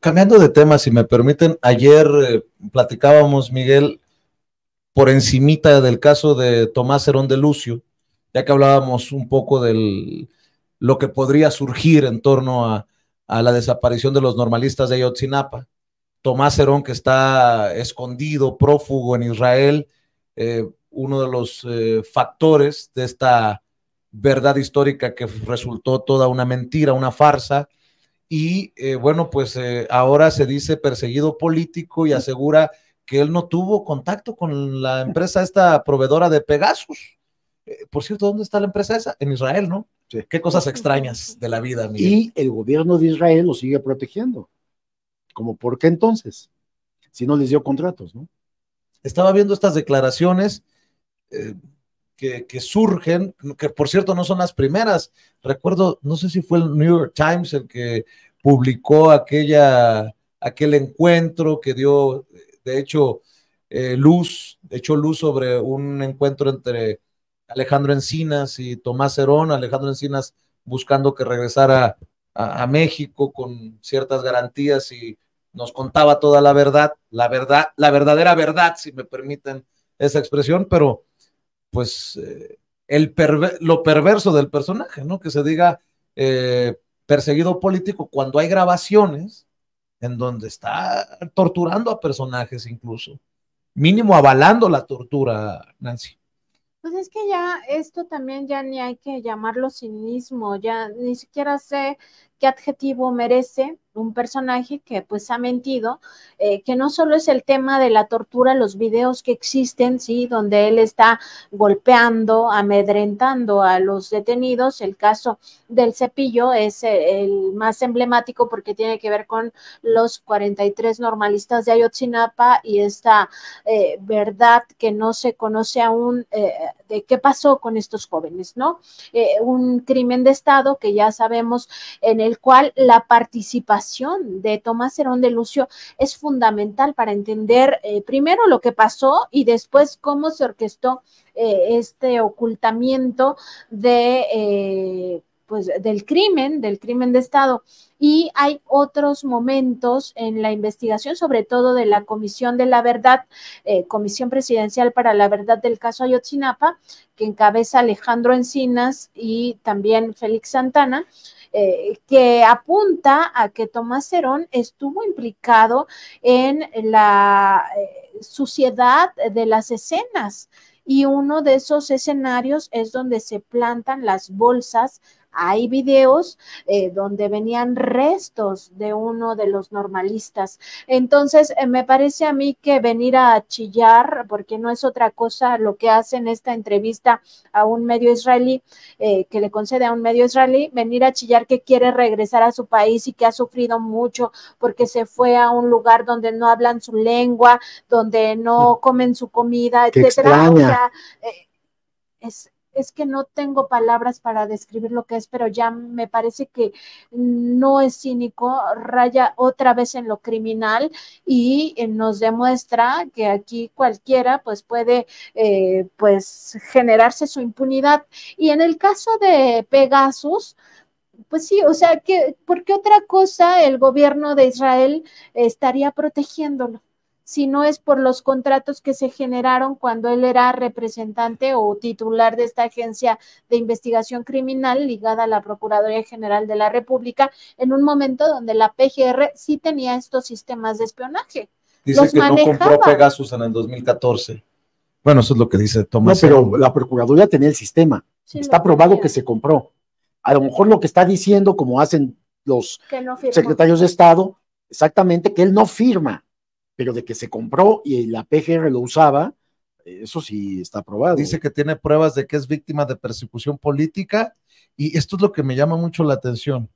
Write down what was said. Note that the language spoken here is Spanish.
Cambiando de tema, si me permiten, ayer platicábamos, Miguel, por encimita del caso de Tomás Zerón de Lucio, ya que hablábamos un poco de lo que podría surgir en torno a la desaparición de los normalistas de Ayotzinapa. Tomás Zerón, que está escondido, prófugo en Israel, uno de los factores de esta verdad histórica que resultó toda una mentira, una farsa, y bueno, pues ahora se dice perseguido político y asegura que él no tuvo contacto con la empresa esta proveedora de Pegasus. Por cierto, ¿dónde está la empresa esa? En Israel, ¿no? Sí. Qué cosas extrañas de la vida, Miguel. Y el gobierno de Israel lo sigue protegiendo. ¿Cómo por qué entonces? Si no les dio contratos, ¿no? Estaba viendo estas declaraciones que surgen, que por cierto no son las primeras. Recuerdo, no sé si fue el New York Times el que publicó aquel encuentro que dio, de hecho, echó luz sobre un encuentro entre Alejandro Encinas y Tomás Zerón, Alejandro Encinas buscando que regresara a México con ciertas garantías y nos contaba toda la verdad, la verdadera verdad, si me permiten esa expresión, pero pues lo perverso del personaje, ¿no? Que se diga perseguido político cuando hay grabaciones en donde está torturando a personajes incluso, mínimo avalando la tortura, Nancy. Pues es que ya esto también ya ni hay que llamarlo cinismo, ya ni siquiera sé qué adjetivo merece un personaje que pues ha mentido, que no solo es el tema de la tortura, los videos que existen, sí, donde él está golpeando, amedrentando a los detenidos, el caso del Cepillo es el más emblemático porque tiene que ver con los 43 normalistas de Ayotzinapa y esta verdad que no se conoce aún de qué pasó con estos jóvenes, ¿no? Un crimen de Estado que ya sabemos en el cual la participación de Tomás Zerón de Lucio es fundamental para entender primero lo que pasó y después cómo se orquestó este ocultamiento de pues del crimen de Estado. Y hay otros momentos en la investigación, sobre todo de la Comisión de la Verdad, Comisión Presidencial para la Verdad del caso Ayotzinapa, que encabeza Alejandro Encinas y también Félix Santana, que apunta a que Tomás Zerón estuvo implicado en la suciedad de las escenas. Y uno de esos escenarios es donde se plantan las bolsas. Hay videos donde venían restos de uno de los normalistas. Entonces, me parece a mí que venir a chillar, porque no es otra cosa lo que hace en esta entrevista a un medio israelí, que le concede a un medio israelí, venir a chillar que quiere regresar a su país y que ha sufrido mucho porque se fue a un lugar donde no hablan su lengua, donde no comen su comida, etcétera. O sea, es que no tengo palabras para describir lo que es, pero ya me parece que no es cínico, raya otra vez en lo criminal y nos demuestra que aquí cualquiera pues puede pues generarse su impunidad. Y en el caso de Pegasus, pues sí, o sea, ¿por qué otra cosa el gobierno de Israel estaría protegiéndolo? Si no es por los contratos que se generaron cuando él era representante o titular de esta agencia de investigación criminal ligada a la Procuraduría General de la República, en un momento donde la PGR sí tenía estos sistemas de espionaje. Dice los que manejaba. No compró Pegasus en el 2014. Bueno, eso es lo que dice Tomás. No, pero la Procuraduría tenía el sistema. Sí, está probado que se compró. A lo mejor lo que está diciendo, como hacen los secretarios de Estado, exactamente, que él no firma. Pero de que se compró y la PGR lo usaba, eso sí está probado. Dice que tiene pruebas de que es víctima de persecución política y esto es lo que me llama mucho la atención.